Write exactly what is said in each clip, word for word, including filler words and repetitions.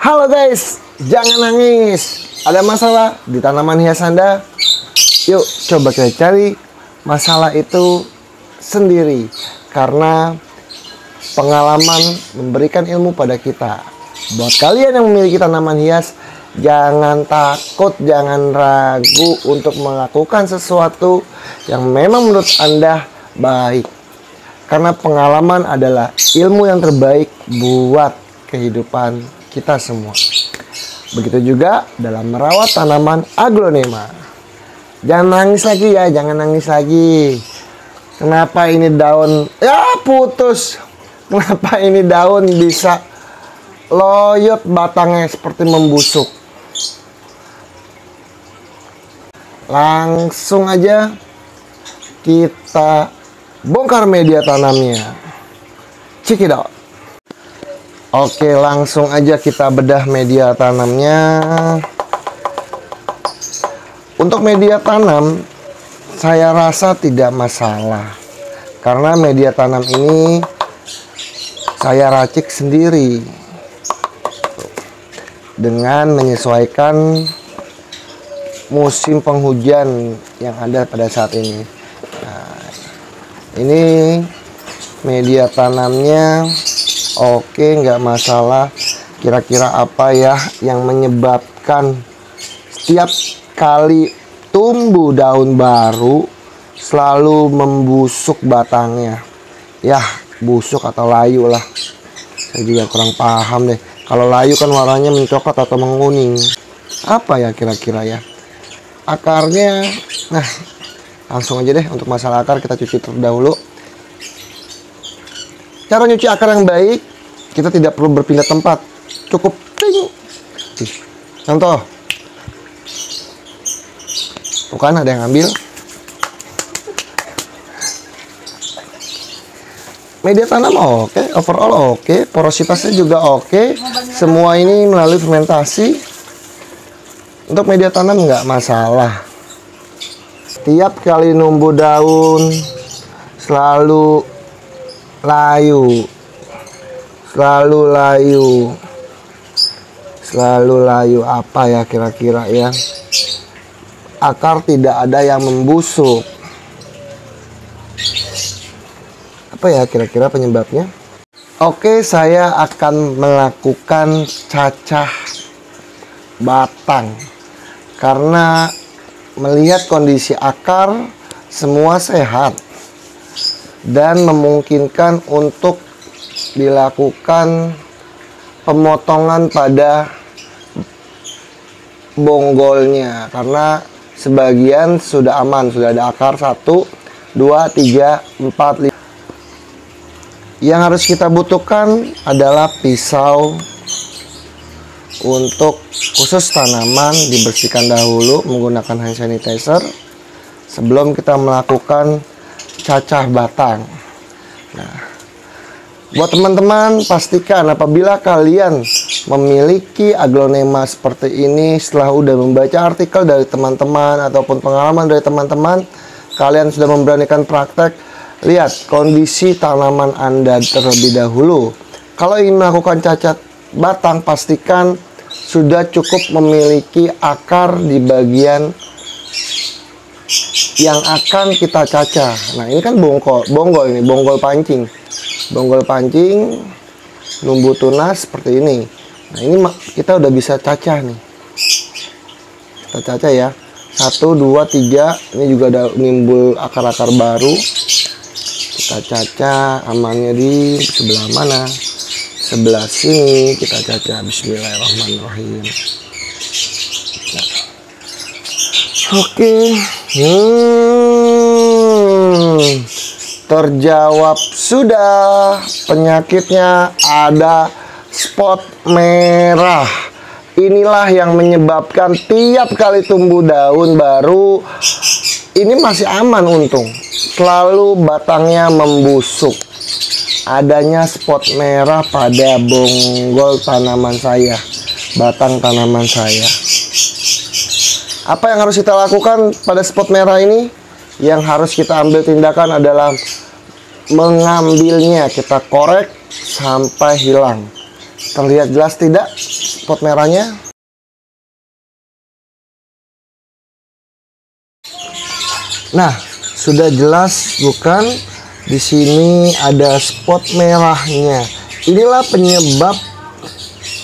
Halo guys, jangan nangis. Ada masalah di tanaman hias Anda? Yuk coba kita cari masalah itu sendiri, karena pengalaman memberikan ilmu pada kita. Buat kalian yang memiliki tanaman hias, jangan takut, jangan ragu untuk melakukan sesuatu yang memang menurut Anda baik. Karena pengalaman adalah ilmu yang terbaik buat kehidupan kita semua. Begitu juga dalam merawat tanaman Aglaonema. Jangan nangis lagi ya, jangan nangis lagi. Kenapa ini daun ya putus? Kenapa ini daun bisa loyot batangnya seperti membusuk? Langsung aja kita bongkar media tanamnya. Cekidot. Oke, langsung aja kita bedah media tanamnya. Untuk media tanam saya rasa tidak masalah, karena media tanam ini saya racik sendiri dengan menyesuaikan musim penghujan yang ada pada saat ini. Nah, ini media tanamnya oke, nggak masalah. Kira-kira apa ya yang menyebabkan setiap kali tumbuh daun baru selalu membusuk batangnya? Yah, busuk atau layu lah, saya juga kurang paham deh. Kalau layu kan warnanya mencoklat atau menguning. Apa ya kira-kira ya akarnya? Nah, langsung aja deh untuk masalah akar kita cuci terdahulu. Cara nyuci akar yang baik, kita tidak perlu berpindah tempat, cukup ting. Contoh, bukan ada yang ambil. Media tanam oke, okay. Overall oke, okay. Porositasnya juga oke, okay. Semua ini melalui fermentasi. Untuk media tanam nggak masalah. Setiap kali numbuh daun selalu layu, selalu layu, selalu layu. Apa ya kira-kira ya? Akar tidak ada yang membusuk. Apa ya kira-kira penyebabnya? Oke, saya akan melakukan cacah batang. Karena melihat kondisi akar semua sehat dan memungkinkan untuk dilakukan pemotongan pada bonggolnya, karena sebagian sudah aman, sudah ada akar satu, dua, tiga, empat, lima. Yang harus kita butuhkan adalah pisau. Untuk khusus tanaman dibersihkan dahulu menggunakan hand sanitizer sebelum kita melakukan cacah batang. Nah, buat teman-teman, pastikan apabila kalian memiliki Aglaonema seperti ini, setelah udah membaca artikel dari teman-teman ataupun pengalaman dari teman-teman, kalian sudah memberanikan praktek. Lihat kondisi tanaman Anda terlebih dahulu. Kalau ingin melakukan cacah batang, pastikan sudah cukup memiliki akar di bagian yang akan kita cacah. Nah, ini kan bonggol, bonggol ini, bonggol pancing, bonggol pancing, numbuh tunas seperti ini. Nah, ini kita udah bisa cacah nih. Kita cacah ya, satu, dua, tiga. Ini juga ada nimbul akar-akar baru. Kita cacah, amannya di sebelah mana? Sebelah sini kita cacah. Bismillahirrahmanirrahim. Oke, okay. hmm. Terjawab sudah. Penyakitnya ada spot merah. Inilah yang menyebabkan tiap kali tumbuh daun baru, ini masih aman untung, selalu batangnya membusuk. Adanya spot merah pada bonggol tanaman saya, batang tanaman saya. Apa yang harus kita lakukan pada spot merah ini? Yang harus kita ambil tindakan adalah mengambilnya, kita korek sampai hilang. Terlihat jelas tidak? spot merahnya. Nah, sudah jelas bukan? Di sini ada spot merahnya. Inilah penyebab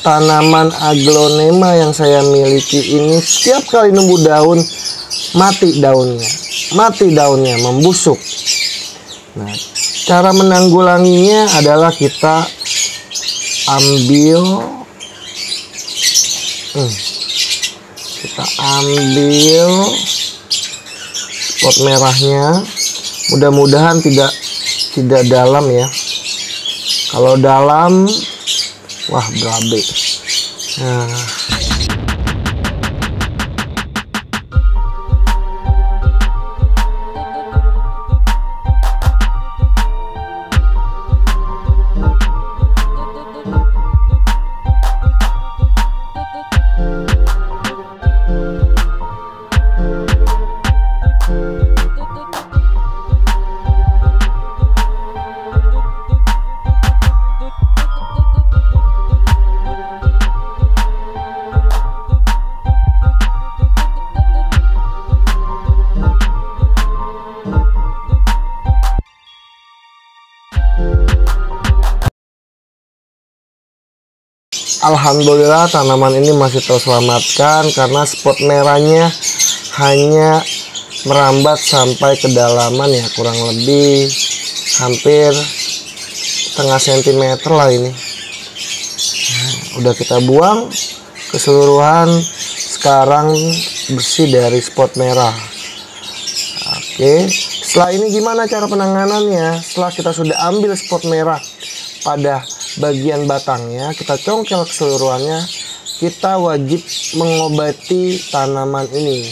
tanaman aglaonema yang saya miliki ini setiap kali nunggu daun mati daunnya, mati daunnya membusuk. Nah, cara menanggulanginya adalah kita ambil, hmm, kita ambil spot merahnya. Mudah-mudahan tidak tidak dalam ya. Kalau dalam, wah berabe. Nah. Alhamdulillah tanaman ini masih terselamatkan karena spot merahnya hanya merambat sampai kedalaman ya kurang lebih hampir setengah sentimeter lah ini. Udah kita buang keseluruhan, sekarang bersih dari spot merah. Oke, setelah ini gimana cara penanganannya? Setelah kita sudah ambil spot merah pada bagian batangnya, kita congkel keseluruhannya, kita wajib mengobati tanaman ini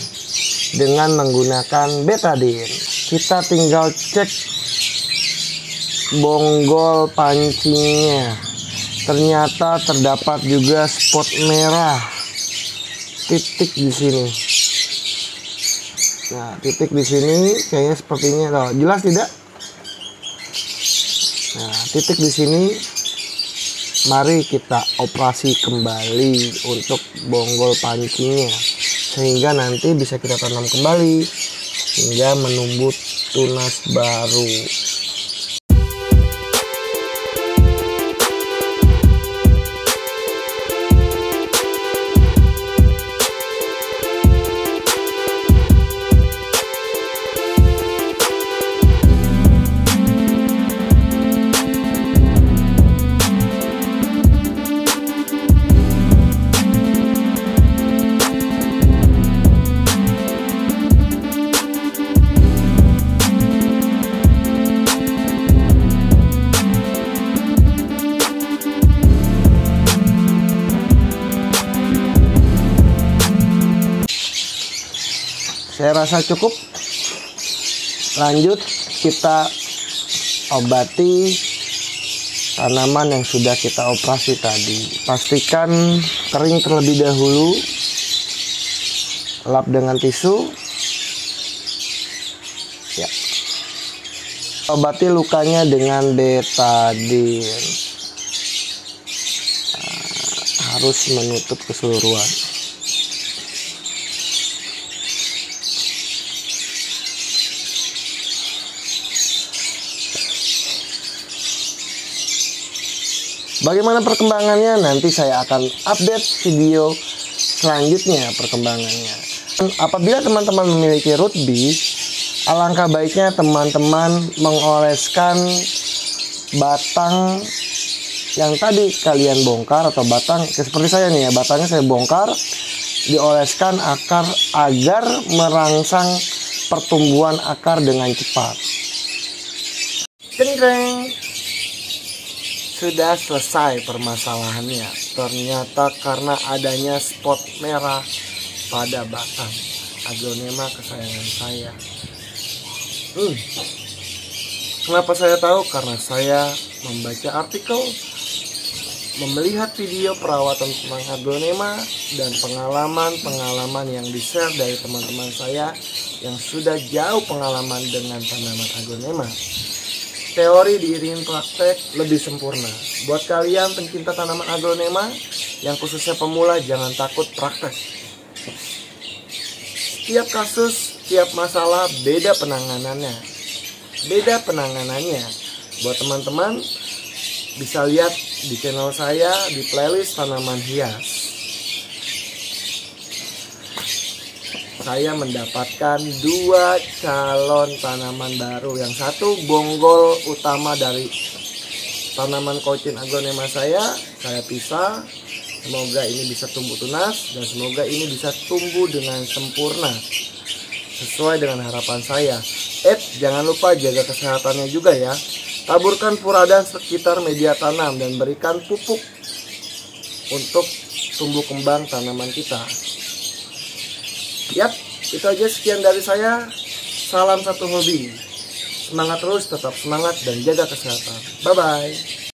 dengan menggunakan betadine. Kita tinggal cek bonggol pancinya, ternyata terdapat juga spot merah titik di sini. Nah, titik di sini kayaknya sepertinya loh, jelas tidak? Nah, titik di sini. Mari kita operasi kembali untuk bonggol pancinya sehingga nanti bisa kita tanam kembali hingga menumbuh tunas baru. Saya rasa cukup. Lanjut kita obati tanaman yang sudah kita operasi tadi. Pastikan kering terlebih dahulu. Lap dengan tisu. Ya. Obati lukanya dengan betadine. Harus menutup keseluruhan. Bagaimana perkembangannya? Nanti saya akan update video selanjutnya perkembangannya. Apabila teman-teman memiliki root bee, alangkah baiknya teman-teman mengoleskan batang yang tadi kalian bongkar atau batang seperti saya nih ya, batangnya saya bongkar, dioleskan akar agar merangsang pertumbuhan akar dengan cepat. Ceng-ceng. Sudah selesai permasalahannya. Ternyata karena adanya spot merah pada batang aglaonema kesayangan saya. hmm. Kenapa saya tahu? Karena saya membaca artikel, melihat video perawatan tentang aglaonema, dan pengalaman-pengalaman yang di-share dari teman-teman saya yang sudah jauh pengalaman dengan tanaman aglaonema. Teori diiringi praktek lebih sempurna. Buat kalian pencinta tanaman aglaonema yang khususnya pemula, jangan takut praktek. Tiap kasus, tiap masalah beda penanganannya. Beda penanganannya. Buat teman-teman, bisa lihat di channel saya di playlist tanaman hias. Saya mendapatkan dua calon tanaman baru. Yang satu bonggol utama dari tanaman Cochin Aglaonema saya, saya pisah. Semoga ini bisa tumbuh tunas dan semoga ini bisa tumbuh dengan sempurna sesuai dengan harapan saya. Eh, jangan lupa jaga kesehatannya juga ya. Taburkan puradan sekitar media tanam dan berikan pupuk untuk tumbuh kembang tanaman kita. Yap, itu aja sekian dari saya. Salam satu hobi. Semangat terus, tetap semangat dan jaga kesehatan. Bye-bye.